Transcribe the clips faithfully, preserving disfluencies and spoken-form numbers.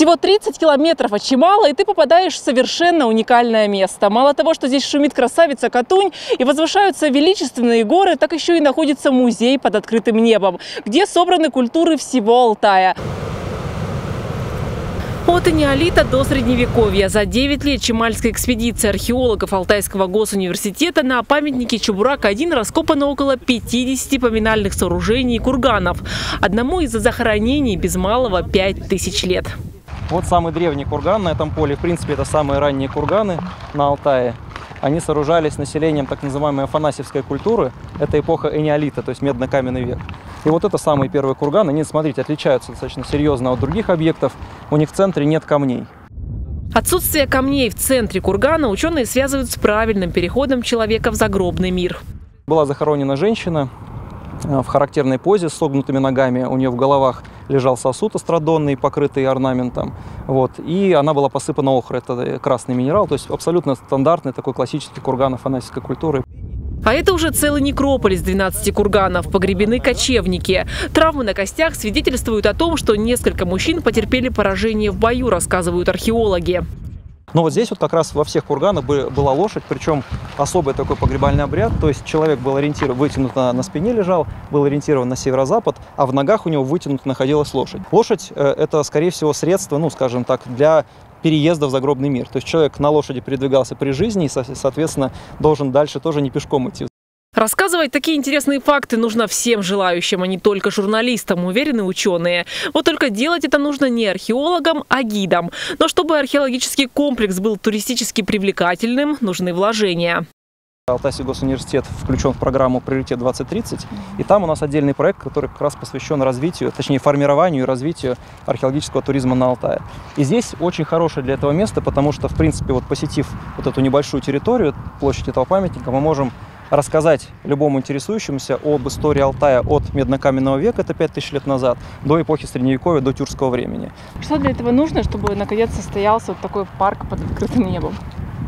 Всего тридцать километров от Чемала, и ты попадаешь в совершенно уникальное место. Мало того, что здесь шумит красавица Катунь и возвышаются величественные горы, так еще и находится музей под открытым небом, где собраны культуры всего Алтая. От энеолита до средневековья. За девять лет Чемальской экспедиции археологов Алтайского госуниверситета на памятнике Чубурак один раскопано около пятидесяти поминальных сооружений и курганов. Одному из-за захоронений без малого пять тысяч лет. Вот самый древний курган на этом поле. В принципе, это самые ранние курганы на Алтае. Они сооружались населением так называемой афанасьевской культуры. Это эпоха энеолита, то есть медно-каменный век. И вот это самые первые курганы. Они, смотрите, отличаются достаточно серьезно от других объектов. У них в центре нет камней. Отсутствие камней в центре кургана ученые связывают с правильным переходом человека в загробный мир. Была захоронена женщина в характерной позе с согнутыми ногами. У нее в головах лежал сосуд острадонный, покрытый орнаментом. Вот. И она была посыпана охрой. Это красный минерал. То есть абсолютно стандартный такой классический курган афанасьевской культуры. А это уже целый некрополь из двенадцати курганов. Погребены кочевники. Травмы на костях свидетельствуют о том, что несколько мужчин потерпели поражение в бою, рассказывают археологи. Но вот здесь вот как раз во всех курганах была лошадь, причем особый такой погребальный обряд. То есть человек был ориентирован, вытянут на, на спине лежал, был ориентирован на северо-запад, а в ногах у него вытянута находилась лошадь. Лошадь – это, скорее всего, средство, ну, скажем так, для переезда в загробный мир. То есть человек на лошади передвигался при жизни и, соответственно, должен дальше тоже не пешком идти. Рассказывать такие интересные факты нужно всем желающим, а не только журналистам, уверены ученые. Вот только делать это нужно не археологам, а гидам. Но чтобы археологический комплекс был туристически привлекательным, нужны вложения. Алтайский госуниверситет включен в программу «Приоритет двадцать тридцать». И там у нас отдельный проект, который как раз посвящен развитию, точнее формированию и развитию археологического туризма на Алтае. И здесь очень хорошее для этого место, потому что, в принципе, вот посетив вот эту небольшую территорию, площадь этого памятника, мы можем рассказать любому интересующемуся об истории Алтая от меднокаменного века, это пять тысяч лет назад, до эпохи Средневековья, до тюркского времени. Что для этого нужно, чтобы наконец состоялся вот такой парк под открытым небом?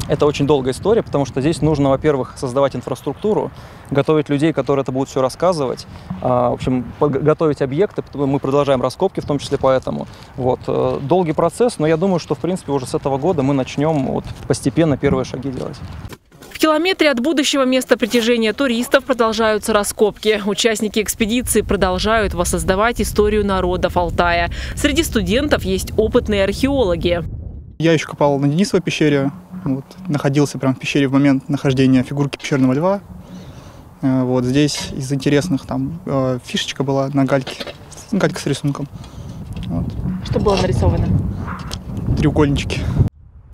Это очень долгая история, потому что здесь нужно, во-первых, создавать инфраструктуру, готовить людей, которые это будут все рассказывать, в общем, готовить объекты, мы продолжаем раскопки, в том числе поэтому. Вот. Долгий процесс, но я думаю, что, в принципе, уже с этого года мы начнем вот постепенно первые шаги делать. В километре от будущего места притяжения туристов продолжаются раскопки. Участники экспедиции продолжают воссоздавать историю народов Алтая. Среди студентов есть опытные археологи. Я еще копал на Денисовой пещере. Вот, находился прямо в пещере в момент нахождения фигурки пещерного льва. Вот здесь из интересных там фишечка была на гальке. Галька с рисунком. Вот. Что было нарисовано? Треугольнички.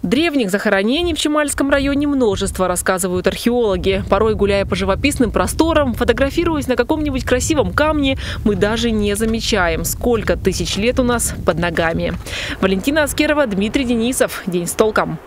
Древних захоронений в Чемальском районе множество, рассказывают археологи. Порой, гуляя по живописным просторам, фотографируясь на каком-нибудь красивом камне, мы даже не замечаем, сколько тысяч лет у нас под ногами. Валентина Аскерова, Дмитрий Денисов. День с толком.